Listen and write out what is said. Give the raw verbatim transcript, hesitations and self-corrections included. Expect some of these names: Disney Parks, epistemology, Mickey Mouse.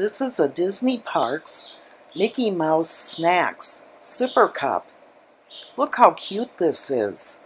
This is a Disney Parks Mickey Mouse Snacks Sipper Cup. Look how cute this is.